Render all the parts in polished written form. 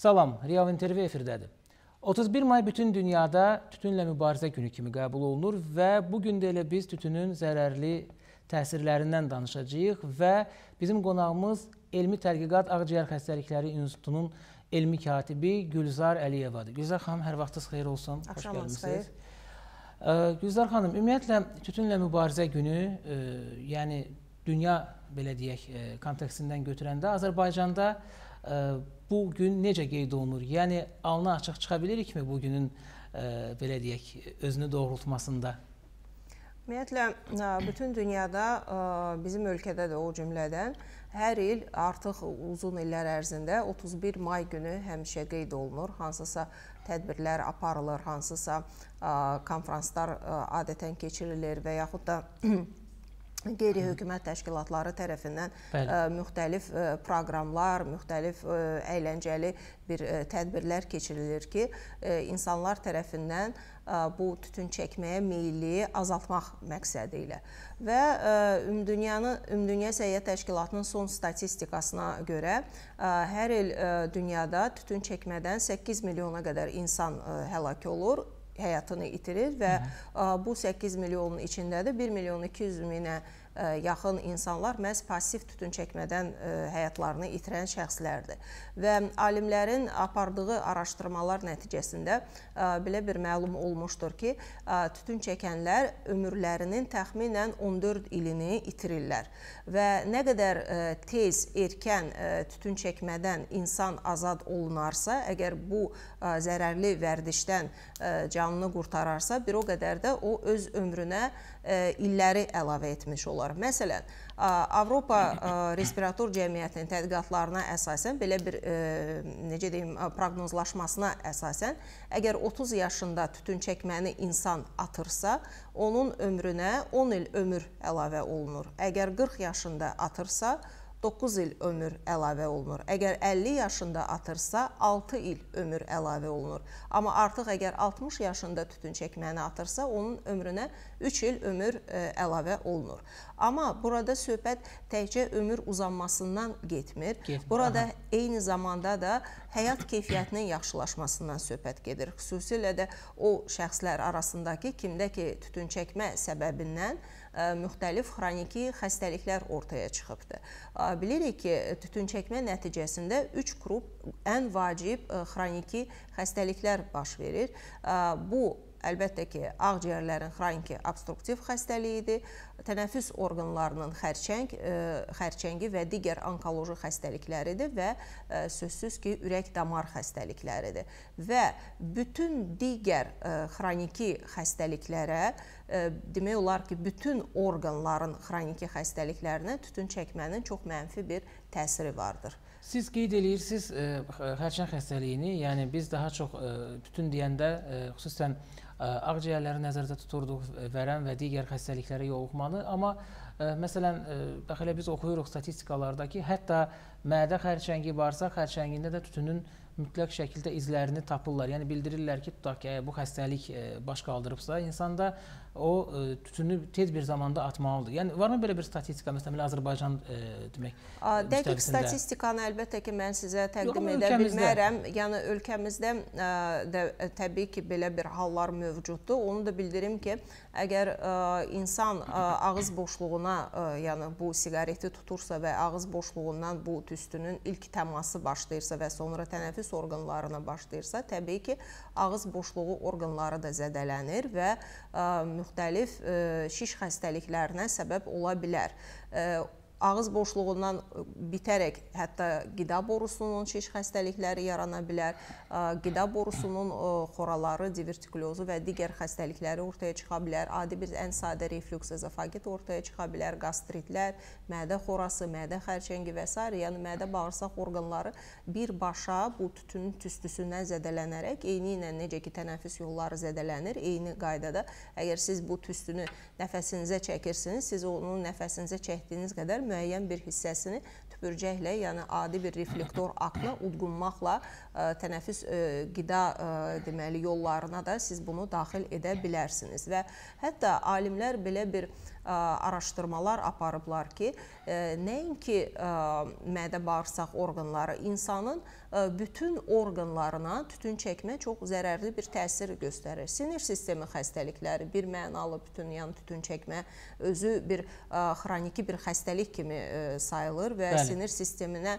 Salam, Real İntervyu efirdədir. 31 may bütün dünyada tütünlə mübarizə günü kimi qəbul olunur və bugün də elə biz tütünün zərərli təsirlərindən danışacağıq və bizim qonağımız Elmi Tədqiqat Ağciyər Xəstəlikləri İnstitutunun elmi katibi Gülzar Əliyevadır. Gülzar xanım, hər vaxtınız xeyir olsun. Axşamınız xeyir. Gülzar xanım, ümumiyyətlə tütünlə mübarizə günü, yəni dünya, belə deyək, kontekstindən götürəndə Azərbaycanda bu gün necə qeyd olunur? Yəni, alnı açıq çıxa bilirikmi bu günün, belə deyək, özünü doğrultmasında? Ümumiyyətlə, bütün dünyada, bizim ölkədə də o cümlədən hər il artıq uzun illər ərzində 31 may günü həmişə qeyd olunur. Hansısa tədbirlər aparılır, hansısa konferanslar adətən keçirilir və yaxud da qeyri-hökumət təşkilatları tərəfindən müxtəlif proqramlar, müxtəlif əyləncəli bir tədbirlər keçirilir ki, insanlar tərəfindən bu tütün çəkməyə meyilliyi azaltmaq məqsədi ilə. Və Ümumdünya Səhiyyə Təşkilatının son statistikasına görə hər il dünyada tütün çəkmədən 8 milyona qədər insan həlak olur, həyatını itirir və bu 8 milyonun içində də 1 milyon 200 minə yaxın insanlar məhz pasif tütün çəkmədən həyatlarını itirən şəxslərdir. Və alimlərin apardığı araşdırmalar nəticəsində belə bir məlum olmuşdur ki, tütün çəkənlər ömürlərinin təxminən 14 ilini itirirlər. Və nə qədər tez, erkən tütün çəkmədən insan azad olunarsa, əgər bu zərərli vərdişdən canını qurtararsa, bir o qədər də o öz ömrünə illəri əlavə etmiş olur. Məsələn, Avropa Respirator Cemiyətinin tədqiqatlarına əsasən, belə bir proqnozlaşmasına əsasən, əgər 30 yaşında tütün çəkməni insan atırsa, onun ömrünə 10 il ömür əlavə olunur. Əgər 40 yaşında atırsa, 9 il ömür əlavə olunur. Əgər 50 yaşında atırsa, 6 il ömür əlavə olunur. Amma artıq əgər 60 yaşında tütün çəkməni atırsa, onun ömrünə 3 il ömür əlavə olunur. Amma burada söhbət təkcə ömür uzanmasından getmir. Burada eyni zamanda da həyat keyfiyyətinin yaxşılaşmasından söhbət gedir. Xüsusilə də o şəxslər arasındakı kimdə ki, tütün çəkmə səbəbindən müxtəlif xroniki xəstəliklər ortaya çıxıbdır. Bilirik ki, tütün çəkmə nəticəsində 3 qrup ən vacib xroniki xəstəliklər baş verir. Bu, əlbəttə ki, ağciyərlərin xroniki obstruktiv xəstəliyidir, tənəffüs orqanlarının xərçəngi və digər onkoloji xəstəlikləridir və sözsüz ki, ürək-damar xəstəlikləridir. Və bütün digər xroniki xəstəliklərə, demək olar ki, bütün orqanların xroniki xəstəliklərinə tütün çəkmənin çox mənfi bir təsiri vardır. Siz qeyd edirsiniz xərçəng xəstəliyini, yəni biz daha çox bütün deyəndə, xüsusən ağciyərləri nəzərdə tuturduq, vərəm və digər xəstəliklərə yoluxmanı, amma məsələn, bax elə biz oxuyuruq statistikalarda ki, hətta mədə xərçəngi varsa, xərçəngində də tütünün mütləq şəkildə izlərini tapırlar. Yəni, bildirirlər ki, tutaq ki, bu xəstəlik baş qaldırıbsa, insanda o tütünü tez bir zamanda atmalıdır. Yəni, varmı belə bir statistika, məsələn, Azərbaycan demək müstəqisində? Dəqiq statistikanı əlbəttə ki, mən sizə təqdim edə bilmərəm. Yəni, ölkəmizdə təbii ki, belə bir hallar mövcuddur. Onu da bildirim ki, əgər insan ağız boşluğuna, yəni bu siqareti tutursa və ağız boşluğundan bu tüstünün ilk təması başlayırsa və sonra tənəffüs orqanlarına başlayırsa, təbii ki, ağız boşluğu orqanları da zədələnir və müxtəlif şiş xəstəliklərinə səbəb ola bilər. Ağız boşluğundan bitərək hətta qida borusunun şiş xəstəlikləri yarana bilər, qida borusunun xoraları, divertikulozu və digər xəstəlikləri ortaya çıxa bilər, adi bir ən sadə reflüks, ezofagit ortaya çıxa bilər, qastritlər, mədə xorası, mədə xərçəngi və s. Yəni, mədə bağırsaq orqanları birbaşa bu tütünün tüstüsündən zədələnərək, eyni ilə necə ki, tənəffüs yolları zədələnir, eyni qaydada əgər siz bu tüstünü nəfəsinizə çəkirsiniz, siz onu nəfəsinizə çəkdiyiniz qədər müəyyən bir hissəsini tüpürcəklə, yəni adi bir reflektor aktla udqunmaqla tənəffüs qida yollarına da siz bunu daxil edə bilərsiniz. Və hətta alimlər belə bir araşdırmalar aparıblar ki, nəinki mədə-bağırsaq orqanları, insanın bütün orqanlarına tütün çəkmə çox zərərli bir təsir göstərir. Sinir sistemi xəstəlikləri bir mənalı bütünlüklə tütün çəkmə özü bir xroniki bir xəstəlik kimi sayılır və bəli, sinir sisteminə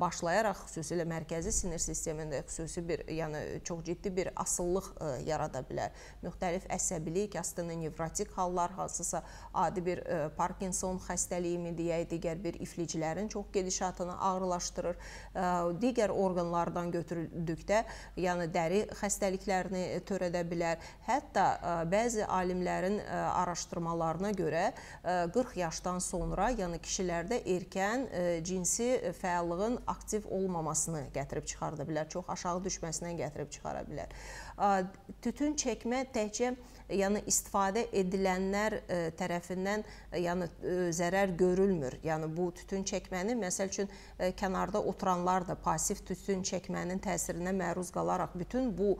başlayaraq xüsusilə mərkəzi sinir sistemində xüsusi bir, yəni çox ciddi bir asıllıq yarada bilər. Müxtəlif əsəbilik, aslında nevrotik hallar, hansısa adi bir Parkinson xəstəliyimi deyək, digər bir iflicilərin çox gedişatını ağırlaşdırır. Digər orqanlardan götürüldükdə, yəni dəri xəstəliklərini törədə bilər. Hətta bəzi alimlərin araşdırmalarına görə 40 yaşdan sonra, yəni kişilərdə erkən cinsi fəallıq aktiv olmamasını gətirib çıxarda bilər, çox aşağı düşməsinə gətirib çıxara bilər. Tütün çəkmə təkcə yəni istifadə edilənlər tərəfindən yəni zərər görülmür. Yəni bu tütün çəkməni məsəl üçün kənarda oturanlar da pasiv tütün çəkmənin təsirinə məruz qalaraq bütün bu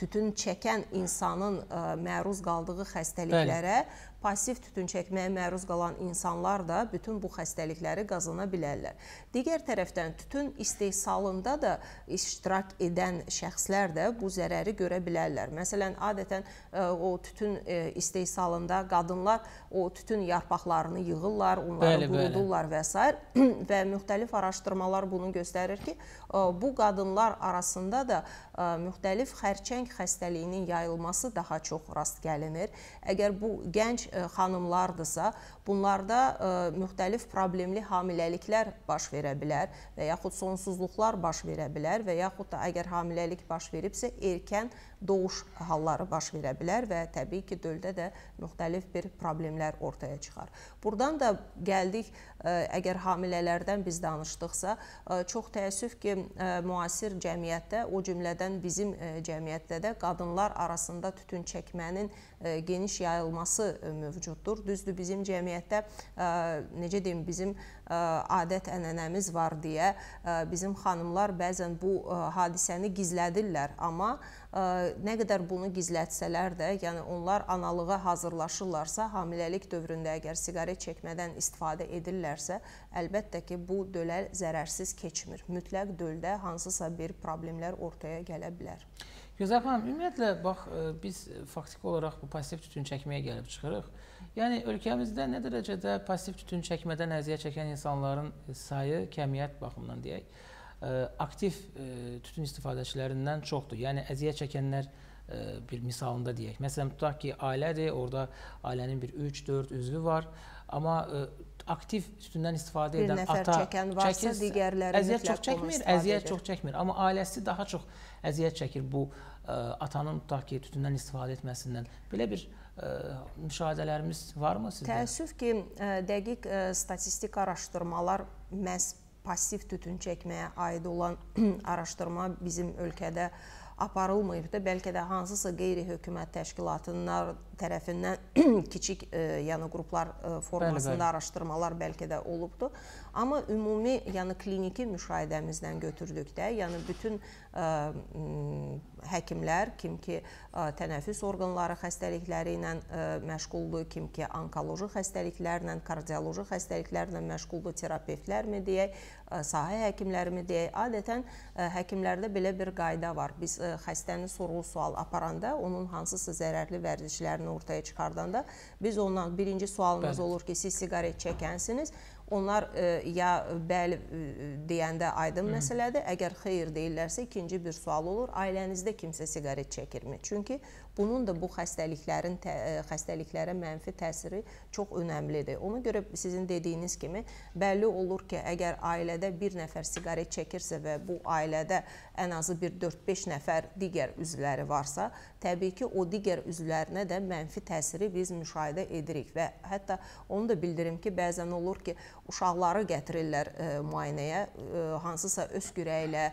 tütün çəkən insanın məruz qaldığı xəstəliklərə, pasiv tütün çəkməyə məruz qalan insanlar da bütün bu xəstəlikləri qazana bilərlər. Digər tərəfdən tütün istehsalında da iştirak edən şəxslər də bu zərəri görə bilərlər. Məsələn, adətən o tütün istehsalında qadınlar o tütün yarpaqlarını yığırlar, onları qurudurlar və s. və müxtəlif araşdırmalar bunu göstərir ki, bu qadınlar arasında da müxtəlif xərçəng xəstəliyinin yayılması daha çox rast gəlinir. Əgər bu gənc xanımlardırsa, bunlarda müxtəlif problemli hamiləliklər baş verə bilər və yaxud sonsuzluqlar baş verə bilər və yaxud da əgər hamiləlik baş veribsə, erkən doğuş halları baş verə bilər və təbii ki, döldə də müxtəlif bir problemlər ortaya çıxar. Buradan da gəldik, əgər hamilələrdən biz danışdıqsa, çox təəssüf ki, müasir cəmiyyətdə, o cümlədən bizim cəmiyyətdə də qadınlar arasında tütün çəkmənin geniş yayılması mövcuddur. Düzdür, bizim cəmiyyətdə, necə deyim, bizim adət-ənənəmiz var deyə bizim xanımlar bəzən bu hadisəni gizlədirlər, amma nə qədər bunu gizlətsələr də, yəni onlar analığa hazırlaşırlarsa, hamiləlik dövründə əgər siqaret çəkmədən istifadə edirlərsə, əlbəttə ki, bu dölə zərərsiz keçmir. Mütləq döldə hansısa bir problemlər ortaya gələ bilər. Gülzar xanım, ümumiyyətlə, bax, biz faktik olaraq bu pasiv tütün çəkməyə gəlib çıxırıq. Yəni, ölkəmizdə nə dərəcədə pasiv tütün çəkmədən əziyyət çəkən insanların sayı, kəmiyyət baxımından deyək, aktiv tütün istifadəçilərindən çoxdur. Yəni, əziyyət çəkənlər bir misalında deyək. Məsələn, tutaq ki, ailədir, orada ailənin bir 3-4 üzvü var, amma aktiv tütündən istifadə edən ata... Bir nəfər çəkən varsa, digərləri mütləq onu istifadə edir. Əziyyət çox çəkmir, amma ailəsi daha çox əziyyət çəkir bu atanın, tutaq ki, tütündən istifadə etməsindən. Belə bir müşahidələrimiz varmı sizdə? Təəssüf ki, dəqiq statistik araşdırmalar məhz pasiv tütün çəkməyə aid olan araşdırma bizim ölkədə aparılmayıb da, bəlkə də hansısa qeyri-hökumət təşkilatının tərəfindən kiçik yəni qruplar formasında araşdırmalar bəlkə də olubdur. Amma ümumi, yəni kliniki müşahidəmizdən götürdükdə, yəni bütün həkimlər, kim ki tənəffüs orqanları xəstəlikləri ilə məşğuldur, kim ki onkoloji xəstəliklərlə, kardioloji xəstəliklərlə məşğuldur, terapevtlərmi deyək, sahə həkimlərimi deyək, adətən həkimlərdə belə bir qayda var. Biz xəstənin sorğu-sual aparanda, onun hansısa zərərli vərdişlərini ortaya çıxardanda, biz ondan birinci sualımız olur ki, siz siqaret çəkənsiniz. Onlar ya bəli deyəndə aydın məsələdir, əgər xeyir deyirlərsə, ikinci bir sual olur, ailənizdə kimsə siqaret çəkirmi? Çünki bunun da bu xəstəliklərə mənfi təsiri çox önəmlidir. Ona görə sizin dediyiniz kimi, bəlli olur ki, əgər ailədə bir nəfər siqaret çəkirsə və bu ailədə ən azı bir 4-5 nəfər digər üzvləri varsa, təbii ki, o digər üzvlərinə də mənfi təsiri biz müşahidə edirik və hətta onu da bildirim ki, bəzən olur ki, uşaqları gətirirlər müayinəyə, hansısa öskürəklə,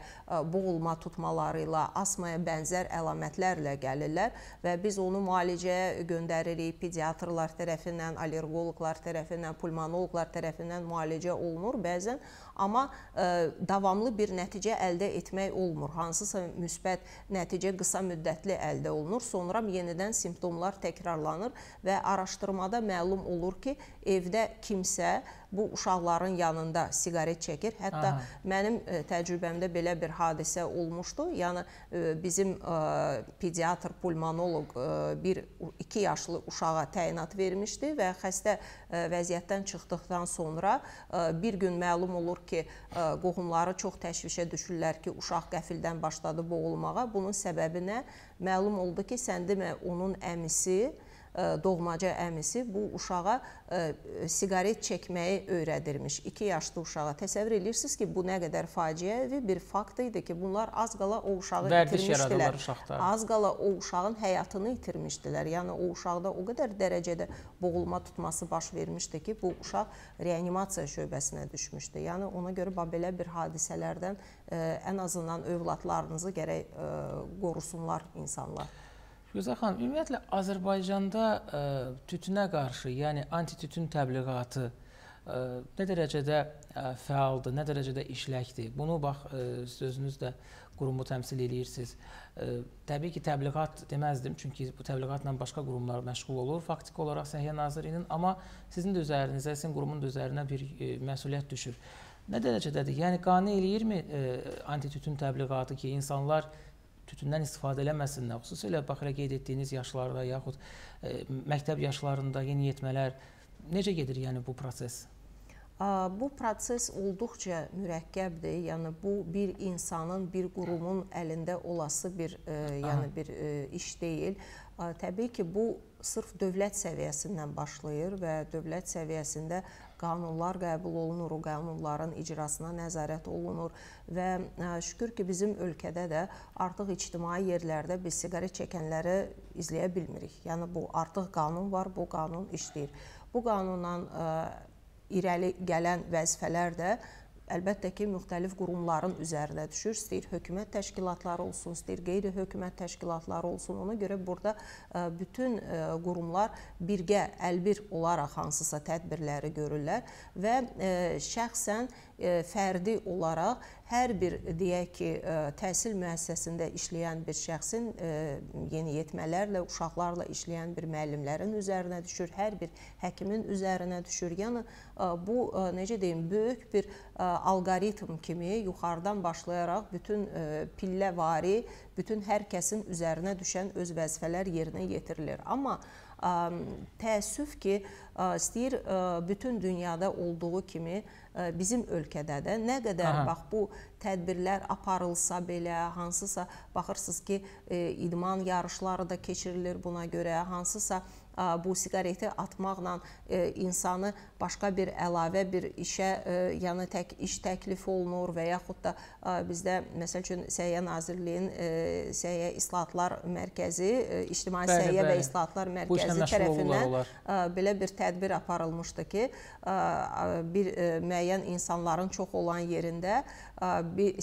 boğulma tutmaları ilə, asmaya bənzər əlamətlərlə gəlirlər. və biz onu müalicəyə göndəririk, pediatrlar tərəfindən, allergoloqlar tərəfindən, pulmonoloqlar tərəfindən müalicə olunur bəzən, amma davamlı bir nəticə əldə etmək olmur. Hansısa müsbət nəticə qısa müddətli əldə olunur, sonra yenidən simptomlar təkrarlanır və araşdırmada məlum olur ki, evdə kimsə bu uşaqların yanında siqaret çəkir. Hətta mənim təcrübəmdə belə bir hadisə olmuşdu. Yəni bizim pediatr, pulmonoloq bir 2 yaşlı uşağa təyinat vermişdi və xəstə vəziyyətdən çıxdıqdan sonra bir gün məlum olur ki, qohumları çox təşvişə düşürlər ki, uşaq qəfildən başladı boğulmağa. Bunun səbəbi nə? Məlum oldu ki, sən demə onun əmisi, doğmaca əmisi bu uşağa siqaret çəkməyi öyrədirmiş. 2 yaşlı uşağa. Təsəvvür edirsiniz ki, bu nə qədər faciəvi bir fakt idi ki, bunlar az qala o uşağı itirmişdilər. Az qala o uşağın həyatını itirmişdilər. Yəni, o uşaqda o qədər dərəcədə boğulma tutması baş vermişdi ki, bu uşaq reanimasiya şöbəsinə düşmüşdü. Yəni, ona görə belə bir hadisələrdən ən azından övladlarınızı gərək qorusunlar insanlar. Gülzar xanım, ümumiyyətlə, Azərbaycanda tütünə qarşı, yəni anti-tütün təbliğatı nə dərəcədə fəaldır, nə dərəcədə işləkdir? Bunu, bax, sözünüzdə qurumu təmsil edirsiniz. Təbii ki, təbliğat deməzdim, çünki bu təbliğatla başqa qurumlar məşğul olur, faktik olaraq Səhiyyə Nazirliyinin, amma sizin də üzərinizə, sizin qurumun da üzərinə bir məsuliyyət düşür. Nə dərəcədədir? Yəni, qane eləyirmi anti-tütün təbliğatı ki, insanlar tütündən istifadə eləməsinlər, xüsusilə baxıra qeyd etdiyiniz yaşlarda yaxud məktəb yaşlarında yeni yetmələr necə gedir yəni bu proses? Bu proses olduqca mürəkkəbdir. Yəni, bu bir insanın, bir qurumun əlində olası bir iş deyil. Təbii ki, bu sırf dövlət səviyyəsindən başlayır və dövlət səviyyəsində qanunlar qəbul olunur, o qanunların icrasına nəzarət olunur və şükür ki, bizim ölkədə də artıq ictimai yerlərdə biz siqaret çəkənləri izləyə bilmirik. Yəni, bu artıq qanun var, bu qanun işləyir. Bu qanundan irəli gələn vəzifələr də əlbəttə ki, müxtəlif qurumların üzərinə düşür, istəyir hökumət təşkilatları olsun, istəyir qeyri-hökumət təşkilatları olsun. Ona görə burada bütün qurumlar birgə, əlbir olaraq hansısa tədbirləri görürlər və şəxsən fərdi olaraq hər bir, deyək ki, təhsil müəssisəsində işləyən bir şəxsin, yeniyetmələrlə, uşaqlarla işləyən bir müəllimlərin üzərinə düşür, hər bir həkimin üzərinə düşür. Yəni, bu, necə deyim, böyük bir alqoritm kimi yuxarıdan başlayaraq bütün pilləvari, bütün hər kəsin üzərinə düşən öz vəzifələr yerinə yetirilir. Amma təəssüf ki, istəyir bütün dünyada olduğu kimi bizim ölkədə də nə qədər bax bu tədbirlər aparılsa belə, hansısa baxırsınız ki, idman yarışları da keçirilir buna görə, hansısa bu siqareti atmaqla insanı başqa bir əlavə bir işə, yəni iş təklif olunur və yaxud da bizdə, məsəl üçün, Səhiyyə Nazirliyinin Səhiyyə İslatlar Mərkəzi, İctimai Səhiyyə və İslatlar Mərkəzi tərəfindən belə bir tədbir aparılmışdı ki, bir müəyyən insanların çox olan yerində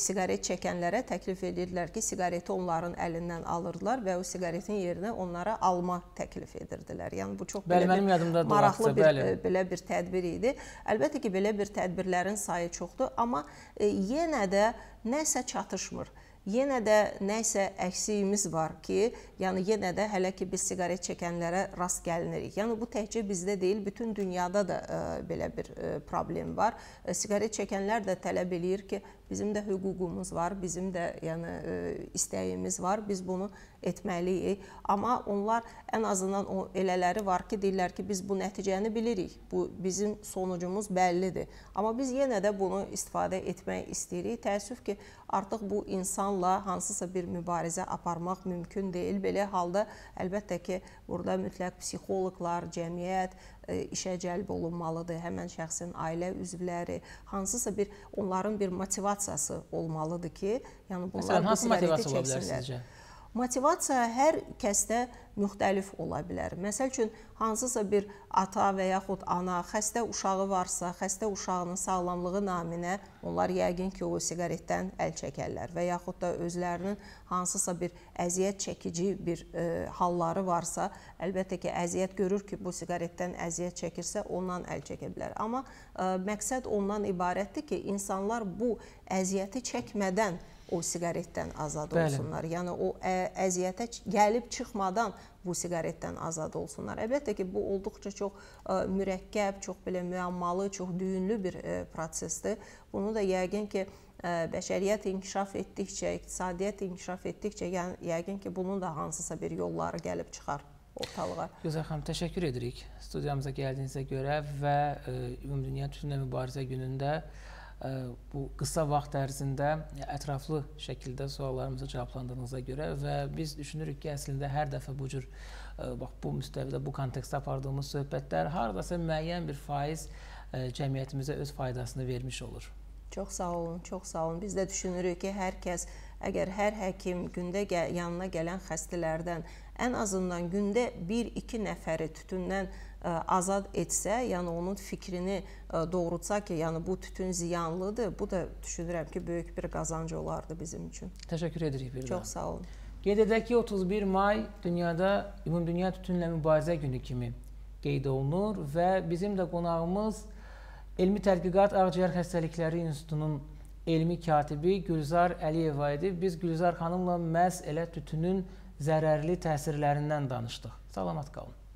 siqaret çəkənlərə təklif edirlər ki, siqareti onların əlindən alırdılar və o siqaretin yerinə onlara alma təklif edirdilər. Yəni, bu çox maraqlı bir tədbir idi. Əlbəttə ki, belə bir tədbirlərin sayı çoxdur, amma yenə də nəsə çatışmır. Yenə də nəsə əksiyimiz var ki, yəni yenə də hələ ki, biz siqaret çəkənlərə rast gəlinirik. Yəni, bu təkcə bizdə deyil, bütün dünyada da belə bir problem var. Siqaret çəkənlər də tələb eləyir ki, bizim də hüququmuz var, bizim də istəyimiz var, biz bunu etməliyik. Amma onlar ən azından o elələri var ki, deyirlər ki, biz bu nəticəni bilirik, bu bizim sonucumuz bəllidir. Amma biz yenə də bunu istifadə etmək istəyirik. Təəssüf ki, artıq bu insan hansısa bir mübarizə aparmaq mümkün deyil. Belə halda əlbəttə ki, burada mütləq psixoloqlar, cəmiyyət işə cəlb olunmalıdır, həmən şəxsin ailə üzvləri, hansısa bir onların bir motivasiyası olmalıdır ki, yəni bunlar bu siqareti çəksinlər. Motivasiya hər kəsdə müxtəlif ola bilər. Məsəl üçün, hansısa bir ata və yaxud ana, xəstə uşağı varsa, xəstə uşağının sağlamlığı naminə onlar yəqin ki, o siqaretdən əl çəkərlər və yaxud da özlərinin hansısa bir əziyyət çəkici bir halları varsa, əlbəttə ki, əziyyət görür ki, bu siqaretdən əziyyət çəkirsə, ondan əl çəkə bilər. Amma məqsəd ondan ibarətdir ki, insanlar bu əziyyəti çəkmədən o siqaretdən azad olsunlar. Yəni, o əziyyətə gəlib çıxmadan bu siqaretdən azad olsunlar. Əlbəttə ki, bu olduqca çox mürəkkəb, çox belə müəmmalı, çox düyünlü bir prosesdir. Bunu da yəqin ki, bəşəriyyət inkişaf etdikcə, iqtisadiyyat inkişaf etdikcə, yəqin ki, bunun da hansısa bir yolları gəlib çıxar ortalığa. Gülzar xanım, təşəkkür edirik studiyamıza gəldiyinizə görə və Ümumdünya Tütünlə Mübarizə günündə bu qısa vaxt ərzində ətraflı şəkildə suallarımıza cavablandığınıza görə və biz düşünürük ki, əslində hər dəfə bu cür, bu müstəvidə, bu kontekstdə apardığımız söhbətlər haradasa müəyyən bir faiz cəmiyyətimizə öz faydasını vermiş olur. Çox sağ olun, çox sağ olun. Biz də düşünürük ki, hər kəs, əgər hər həkim gündə yanına gələn xəstələrdən ən azından gündə 1-2 nəfəri tütündən azad etsə, yəni onun fikrini doğrultsa ki, yəni bu tütün ziyanlıdır, bu da düşünürəm ki, böyük bir qazancı olardı bizim üçün. Təşəkkür edirik bir daha. Çox sağ olun. Qeyd edək ki, 31 may dünyada Ümumdünya Tütünlə Mübarizə günü kimi qeyd olunur və bizim də qonağımız Elmi Tədqiqat Ağciyər Xəstəlikləri İnstitutunun elmi katibi Gülzar Əliyeva idi. Biz Gülzar xanımla məhz elə tütünün zərərli təsirlərindən danışdıq. Salamat qalın.